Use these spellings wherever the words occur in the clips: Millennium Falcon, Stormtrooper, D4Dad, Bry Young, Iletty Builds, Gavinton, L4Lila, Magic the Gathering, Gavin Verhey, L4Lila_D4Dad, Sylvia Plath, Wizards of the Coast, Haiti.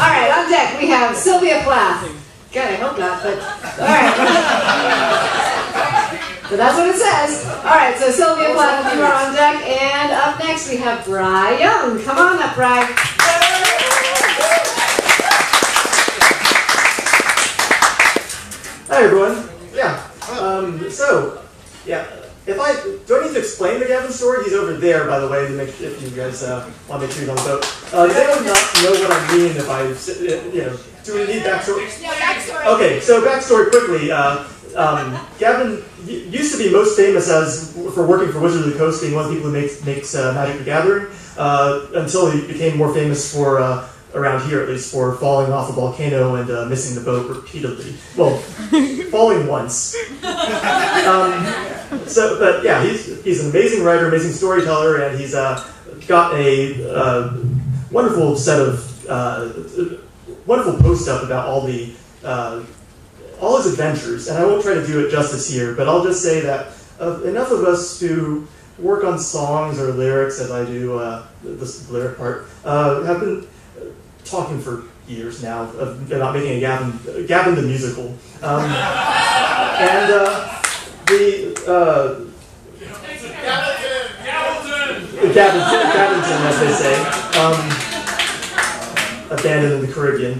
All right, on deck we have Sylvia Plath. God, I hope not, but all right. But that's what it says. All right, so Sylvia Plath, you are on deck. And up next we have Bry Young. Come on up, Bry. Hi, everyone. Yeah. Do I need to explain the Gavin story? He's over there, by the way, to make if you guys want to make sure you don't vote. They would not know what I mean if I, do we need backstory? No, backstory. Okay, so backstory quickly. Gavin used to be most famous for working for Wizards of the Coast, being one of the people who makes Magic the Gathering, until he became more famous for, around here at least, for falling off a volcano and missing the boat repeatedly. Well, falling once. But yeah, he's an amazing writer, amazing storyteller, and he's got a wonderful set of wonderful posts up about all his adventures. And I won't try to do it justice here, but I'll just say that enough of us who work on songs or lyrics, as I do, the lyric part, have been talking for years now about making a Gavin the musical. Gavinton, as they say, abandoned in the Caribbean.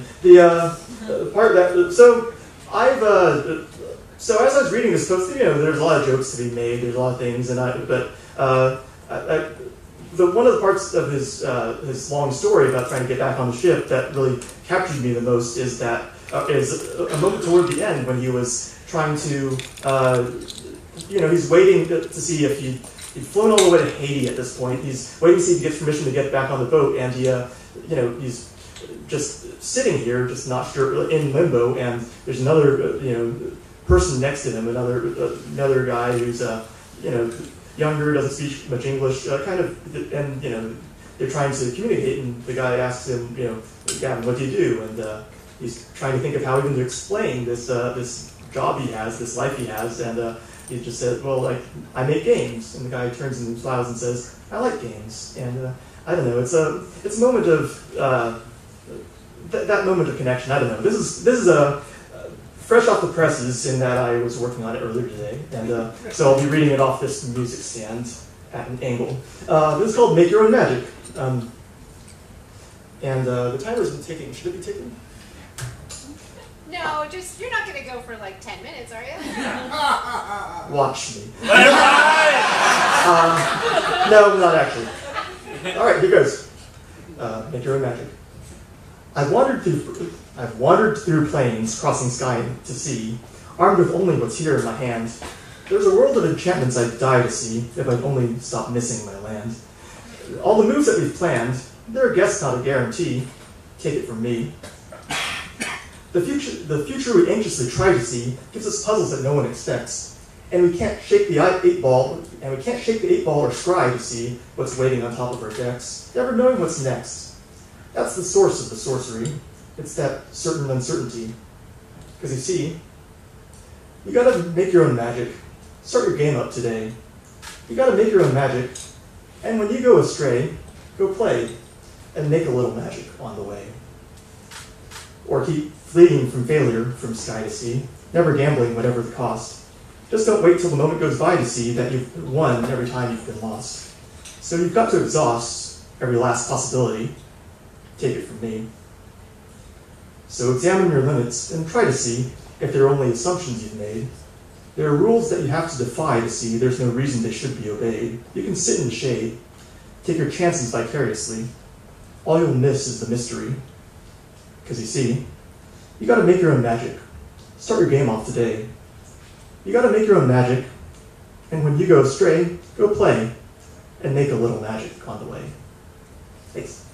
So as I was reading this post, there's a lot of jokes to be made, there's a lot of things, one of the parts of his long story about trying to get back on the ship that really captured me the most is that a moment toward the end when he was trying to, he's waiting to see if he'd flown all the way to Haiti at this point. He's waiting to see if he gets permission to get back on the boat, and he's just sitting here, just not sure, in limbo. And there's another person next to him, another guy who's younger, doesn't speak much English, and they're trying to communicate, and the guy asks him, Gavin, what do you do? And he's trying to think of how even to explain this job he has, this life he has, and he just said, well, like, I make games. And the guy turns and smiles and says, I like games. And I don't know, it's a moment of, that moment of connection, I don't know. This is a fresh off the presses in that I was working on it earlier today, and so I'll be reading it off this music stand at an angle. This is called Make Your Own Magic. The timer's been ticking. Should it be ticking? No, you're not going to go for like 10 minutes, are you? Watch me. No, not actually. All right, here goes. Make Your Own Magic. I've wandered through plains, crossing sky to sea, armed with only what's here in my hand. There's a world of enchantments I'd die to see, if I'd only stop missing my land. All the moves that we've planned, they're a guess, not a guarantee. Take it from me. The future we anxiously try to see gives us puzzles that no one expects, and we can't shake the eight ball, or scry to see what's waiting on top of our decks, never knowing what's next. That's the source of the sorcery. It's that certain uncertainty. Because you see, you gotta make your own magic. Start your game up today. You gotta make your own magic. And when you go astray, go play and make a little magic on the way. Or keep fleeing from failure from sky to sea, never gambling whatever the cost. Just don't wait till the moment goes by to see that you've won every time you've been lost. So you've got to exhaust every last possibility. Take it from me. So examine your limits and try to see if they're only assumptions you've made. There are rules that you have to defy to see there's no reason they should be obeyed. You can sit in the shade, take your chances vicariously. All you'll miss is the mystery. Because you see, you gotta make your own magic. Start your game off today. You gotta make your own magic, and when you go astray, go play and make a little magic on the way. Thanks.